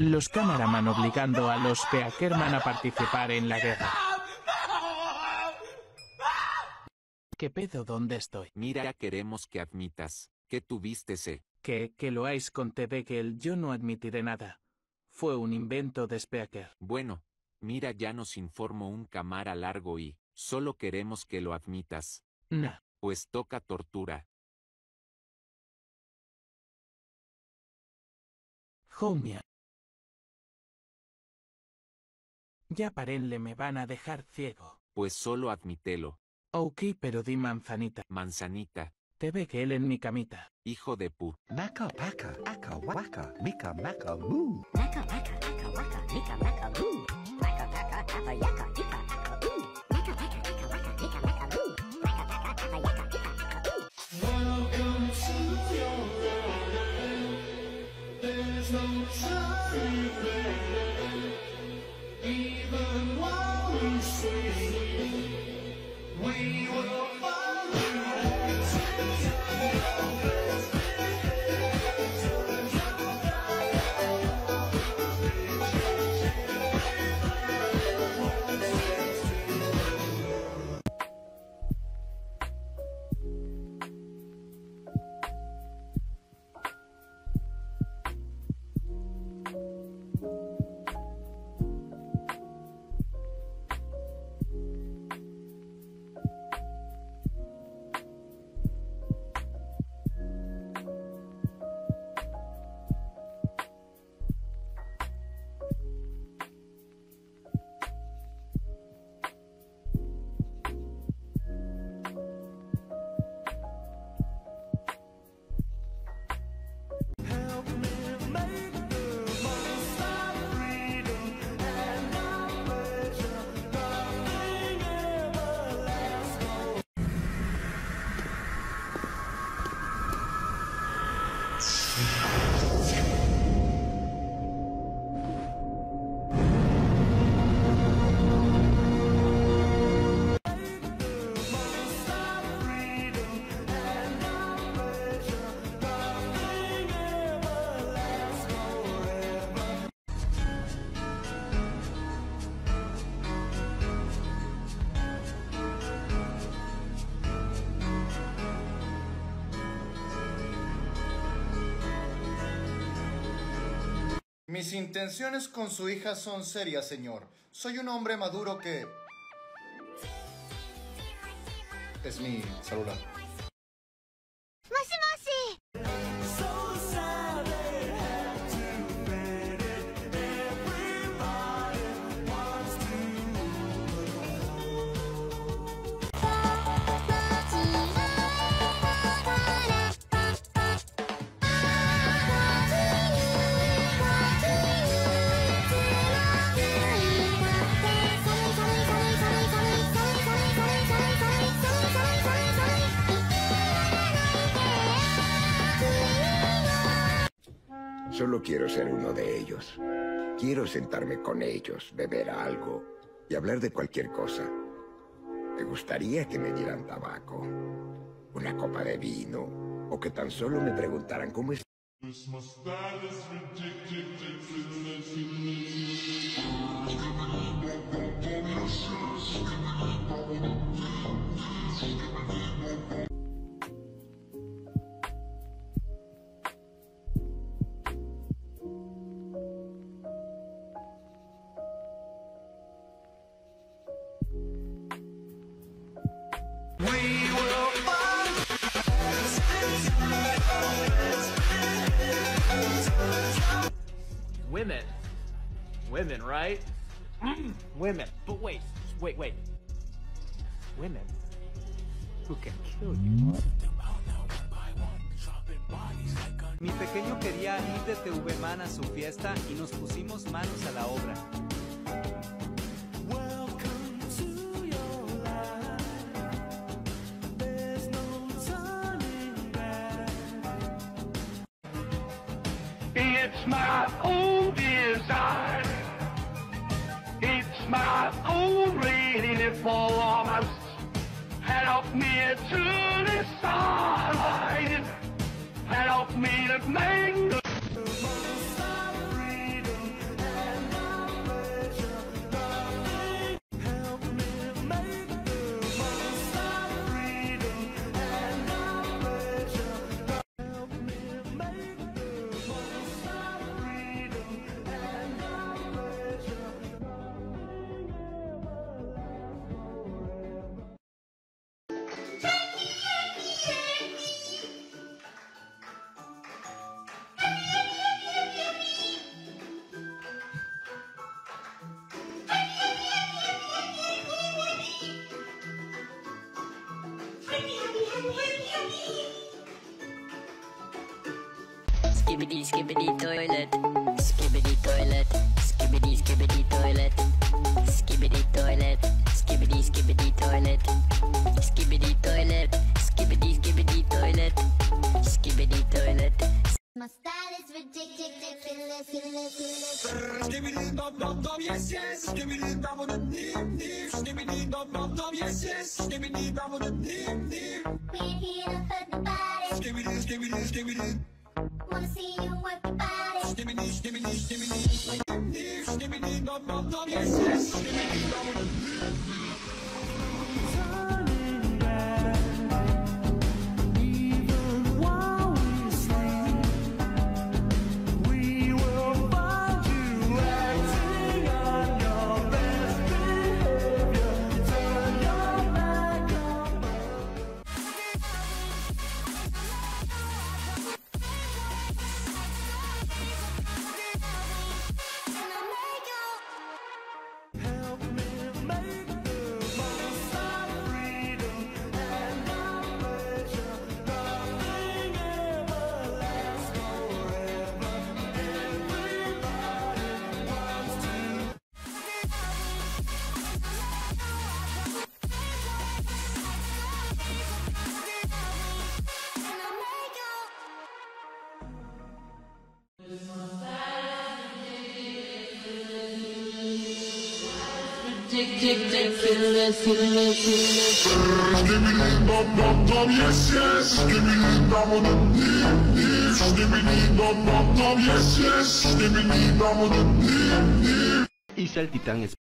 Los Cameraman obligando a los Speakerman a participar en la guerra. ¿Qué pedo? ¿Dónde estoy? Mira, queremos que admitas que tuviste ese. Que lo hagáis con Tebekel, yo no admitiré nada. Fue un invento de Speaker. Bueno, mira, ya nos informó un cámara largo y solo queremos que lo admitas. Nah. Pues toca tortura. Homia. Ya parenle, me van a dejar ciego. Pues solo admítelo. Ok, pero di manzanita. Manzanita. Te ve que él en mi camita. Hijo de pu. Maca, paca, aca, waka, mica, maca, mu. Maca, paca, aca, waka, mica, maca, mu. Maca, paca, aca, yaka, ica, aca, u. Maca, paca, aca, waka, mica, maca, mu. Maca, paca, aca, yaka, ica, aca, u. Welcome to your life. There's no suffering. Even while we sleep, we will find Mis intenciones con su hija son serias, señor. Soy un hombre maduro que... Es mi celular. Solo quiero ser uno de ellos. Quiero sentarme con ellos, beber algo y hablar de cualquier cosa. Me gustaría que me dieran tabaco, una copa de vino, o que tan solo me preguntaran cómo es. Women, right? Women. But wait. Women. who can kill you. Mi pequeño quería ir de TV Man a su fiesta y nos pusimos manos a la obra. It's my own desire, it's my own reading performance. Help me to decide, help me to make the Skibidi, skibidi toilet, skibidi toilet, skibidi, skibidi toilet, skibidi toilet, skibidi, skibidi toilet, skibidi toilet, skibidi, skibidi toilet, skibidi toilet. My style is ridiculous. Wanna see you work your body. Skibidi, skibidi, skibidi, skibidi, skibidi, bum bum bum. Yes, yes, skibidi, bum bum. Yes, yes, skibidi down on the knees, skibidi down, yes, yes, skibidi down on the knees. Hice el titán.